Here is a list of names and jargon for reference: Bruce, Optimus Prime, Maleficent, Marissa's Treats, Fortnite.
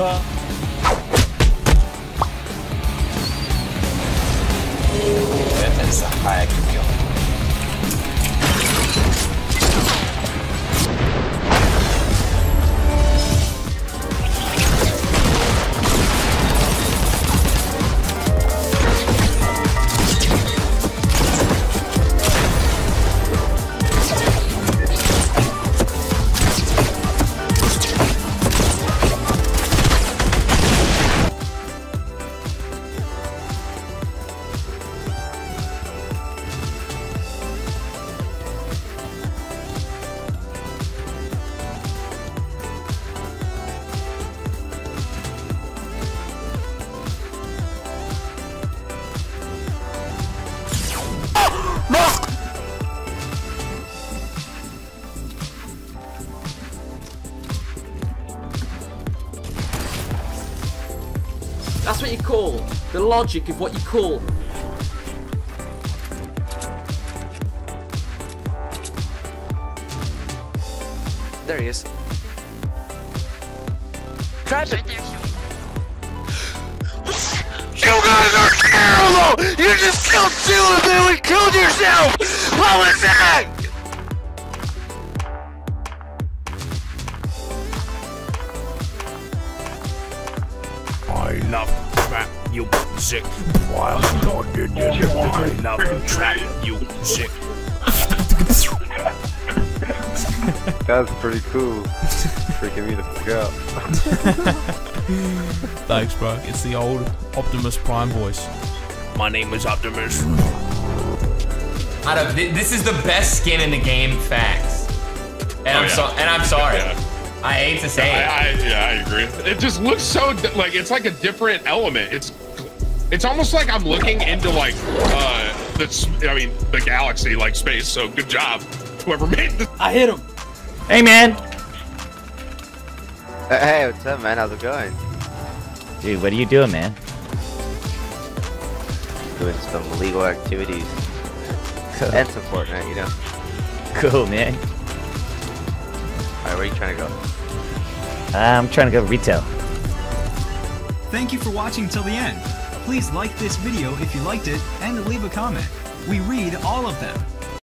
That is a high kill. That's what you call the logic of what you call. There he is. Grab it. You guys are terrible! You just killed two of them and killed yourself! What was that? I love trap music. While not in this, I love trap music. That's pretty cool. Freaking me the fuck out. Thanks, bro. It's the old Optimus Prime voice. My name is Optimus. Adam, this is the best skin in the game, facts. And I'm sorry. Yeah. I hate to say it. Yeah, I agree. It just looks so like it's like a different element. It's almost like I'm looking into like the galaxy, like space. So good job, whoever made this. I hit him. Hey man. Hey, what's up, man? How's it going? Dude, what are you doing, man? Doing some illegal activities and some Fortnite, you know. Cool, man. Alright, where are you trying to go? I'm trying to go to retail. Thank you for watching till the end. Please like this video if you liked it and leave a comment. We read all of them.